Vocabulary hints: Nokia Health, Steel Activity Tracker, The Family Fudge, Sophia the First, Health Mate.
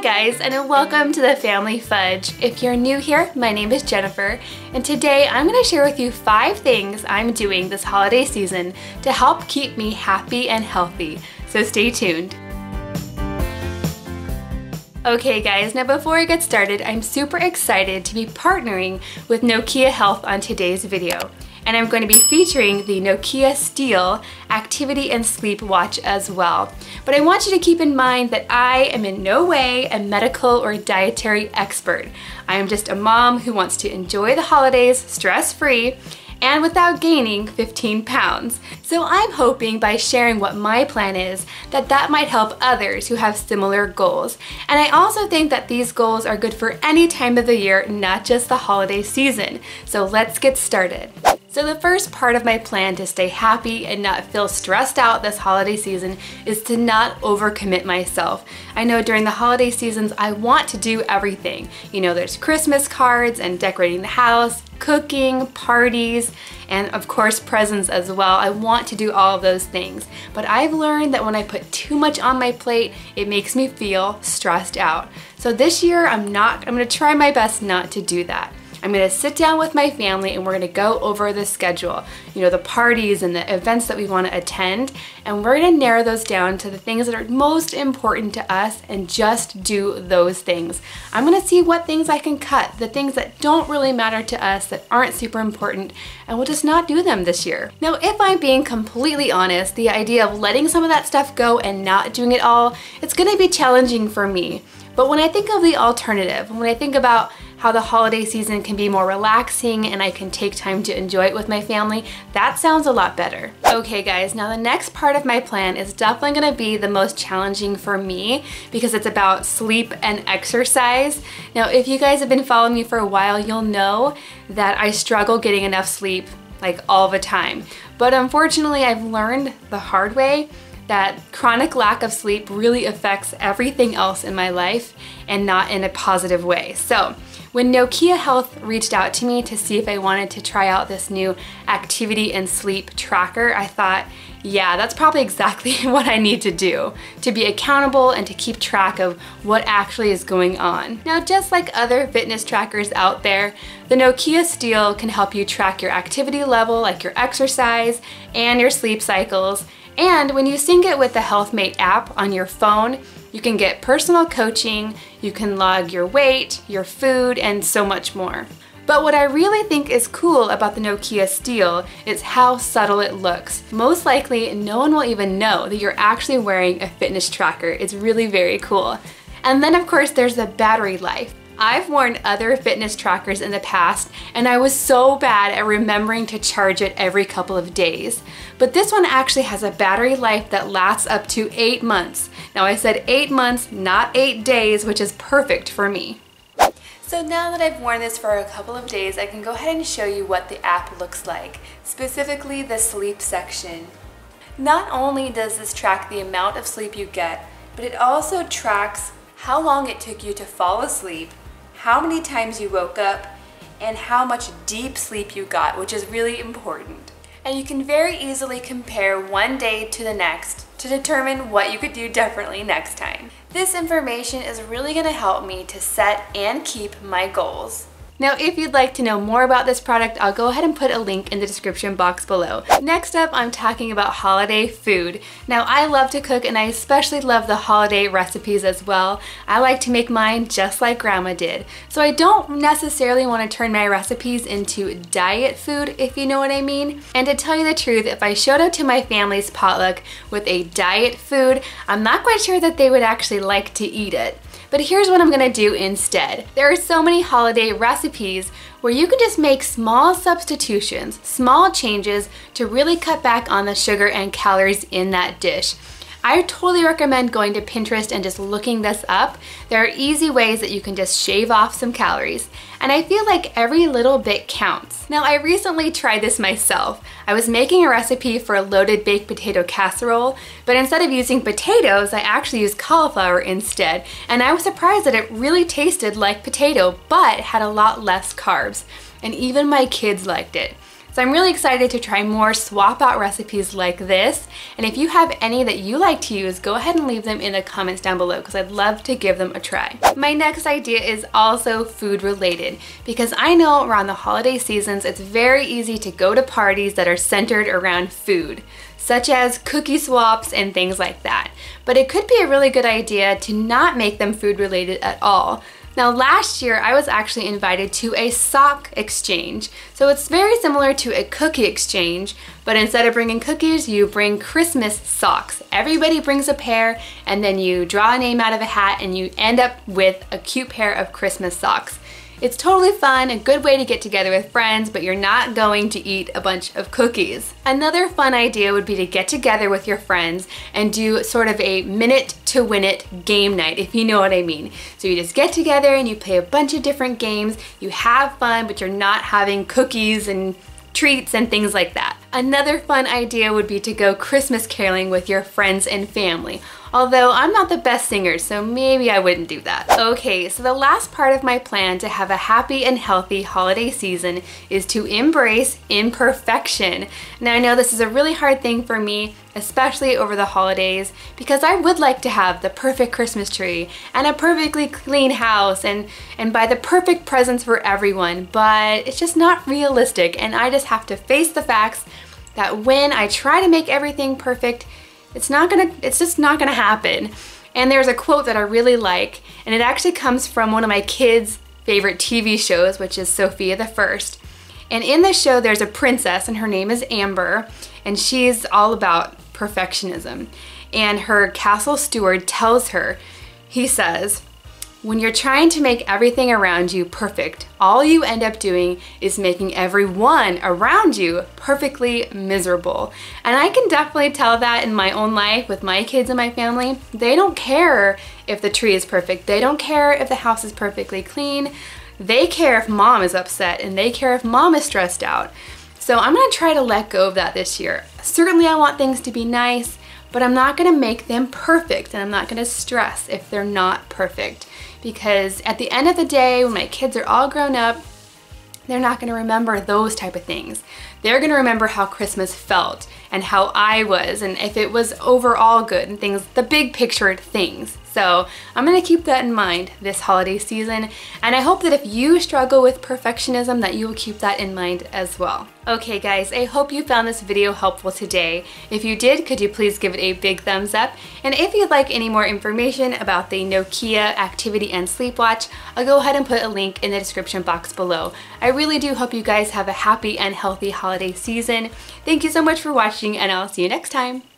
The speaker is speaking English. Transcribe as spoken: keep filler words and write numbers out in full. Hi guys, and welcome to The Family Fudge. If you're new here, my name is Jennifer, and today I'm going to share with you five things I'm doing this holiday season to help keep me happy and healthy, so stay tuned. Okay guys, now before I get started, I'm super excited to be partnering with Nokia Health on today's video. And I'm going to be featuring the Nokia Steel Activity and Sleep Watch as well. But I want you to keep in mind that I am in no way a medical or dietary expert. I am just a mom who wants to enjoy the holidays stress-free and without gaining fifteen pounds. So I'm hoping by sharing what my plan is that that might help others who have similar goals. And I also think that these goals are good for any time of the year, not just the holiday season. So let's get started. So the first part of my plan to stay happy and not feel stressed out this holiday season is to not overcommit myself. I know during the holiday seasons, I want to do everything. You know, there's Christmas cards and decorating the house, cooking, parties, and of course presents as well. I want to do all of those things, but I've learned that when I put too much on my plate, it makes me feel stressed out. So this year I'm not, I'm gonna try my best not to do that. I'm gonna sit down with my family and we're gonna go over the schedule, you know, the parties and the events that we wanna attend, and we're gonna narrow those down to the things that are most important to us and just do those things. I'm gonna see what things I can cut, the things that don't really matter to us, that aren't super important, and we'll just not do them this year. Now, if I'm being completely honest, the idea of letting some of that stuff go and not doing it all, it's gonna be challenging for me. But when I think of the alternative, when I think about how the holiday season can be more relaxing and I can take time to enjoy it with my family, that sounds a lot better. Okay guys, now the next part of my plan is definitely gonna be the most challenging for me because it's about sleep and exercise. Now, if you guys have been following me for a while, you'll know that I struggle getting enough sleep like all the time. But unfortunately, I've learned the hard way that chronic lack of sleep really affects everything else in my life and not in a positive way. So when Nokia Health reached out to me to see if I wanted to try out this new activity and sleep tracker, I thought, yeah, that's probably exactly what I need to do to be accountable and to keep track of what actually is going on. Now, just like other fitness trackers out there, the Nokia Steel can help you track your activity level, like your exercise and your sleep cycles. And when you sync it with the Health Mate app on your phone, you can get personal coaching, you can log your weight, your food, and so much more. But what I really think is cool about the Nokia Steel is how subtle it looks. Most likely, no one will even know that you're actually wearing a fitness tracker. It's really very cool. And then of course, there's the battery life. I've worn other fitness trackers in the past, and I was so bad at remembering to charge it every couple of days. But this one actually has a battery life that lasts up to eight months. Now I said eight months, not eight days, which is perfect for me. So now that I've worn this for a couple of days, I can go ahead and show you what the app looks like, specifically the sleep section. Not only does this track the amount of sleep you get, but it also tracks how long it took you to fall asleep, how many times you woke up, and how much deep sleep you got, which is really important. And you can very easily compare one day to the next to determine what you could do differently next time. This information is really gonna help me to set and keep my goals. Now, if you'd like to know more about this product, I'll go ahead and put a link in the description box below. Next up, I'm talking about holiday food. Now, I love to cook and I especially love the holiday recipes as well. I like to make mine just like Grandma did. So I don't necessarily want to turn my recipes into diet food, if you know what I mean. And to tell you the truth, if I showed up to my family's potluck with a diet food, I'm not quite sure that they would actually like to eat it. But here's what I'm gonna do instead. There are so many holiday recipes where you can just make small substitutions, small changes to really cut back on the sugar and calories in that dish. I totally recommend going to Pinterest and just looking this up. There are easy ways that you can just shave off some calories. And I feel like every little bit counts. Now, I recently tried this myself. I was making a recipe for a loaded baked potato casserole, but instead of using potatoes, I actually used cauliflower instead. And I was surprised that it really tasted like potato, but had a lot less carbs. And even my kids liked it. So I'm really excited to try more swap out recipes like this. And if you have any that you like to use, go ahead and leave them in the comments down below because I'd love to give them a try. My next idea is also food related because I know around the holiday seasons, it's very easy to go to parties that are centered around food, such as cookie swaps and things like that. But it could be a really good idea to not make them food related at all. Now last year I was actually invited to a sock exchange. So it's very similar to a cookie exchange, but instead of bringing cookies, you bring Christmas socks. Everybody brings a pair and then you draw a name out of a hat and you end up with a cute pair of Christmas socks. It's totally fun, a good way to get together with friends, but you're not going to eat a bunch of cookies. Another fun idea would be to get together with your friends and do sort of a minute to win it game night, if you know what I mean. So you just get together and you play a bunch of different games, you have fun, but you're not having cookies and treats and things like that. Another fun idea would be to go Christmas caroling with your friends and family. Although I'm not the best singer, so maybe I wouldn't do that. Okay, so the last part of my plan to have a happy and healthy holiday season is to embrace imperfection. Now I know this is a really hard thing for me, especially over the holidays, because I would like to have the perfect Christmas tree and a perfectly clean house and, and buy the perfect presents for everyone, but it's just not realistic and I just have to face the facts that when I try to make everything perfect, It's not gonna, it's just not gonna happen. And there's a quote that I really like, and it actually comes from one of my kids' favorite T V shows, which is Sophia the First. And in this show, there's a princess, and her name is Amber, and she's all about perfectionism. And her castle steward tells her, he says, "When you're trying to make everything around you perfect, all you end up doing is making everyone around you perfectly miserable." And I can definitely tell that in my own life with my kids and my family. They don't care if the tree is perfect. They don't care if the house is perfectly clean. They care if mom is upset and they care if mom is stressed out. So I'm gonna try to let go of that this year. Certainly I want things to be nice, but I'm not gonna make them perfect and I'm not gonna stress if they're not perfect. Because at the end of the day, when my kids are all grown up, they're not gonna remember those type of things. They're gonna remember how Christmas felt and how I was and if it was overall good and things, the big picture things. So I'm gonna keep that in mind this holiday season. And I hope that if you struggle with perfectionism that you will keep that in mind as well. Okay guys, I hope you found this video helpful today. If you did, could you please give it a big thumbs up? And if you'd like any more information about the Nokia Activity and Sleep Watch, I'll go ahead and put a link in the description box below. I really do hope you guys have a happy and healthy holiday season. Thank you so much for watching and I'll see you next time.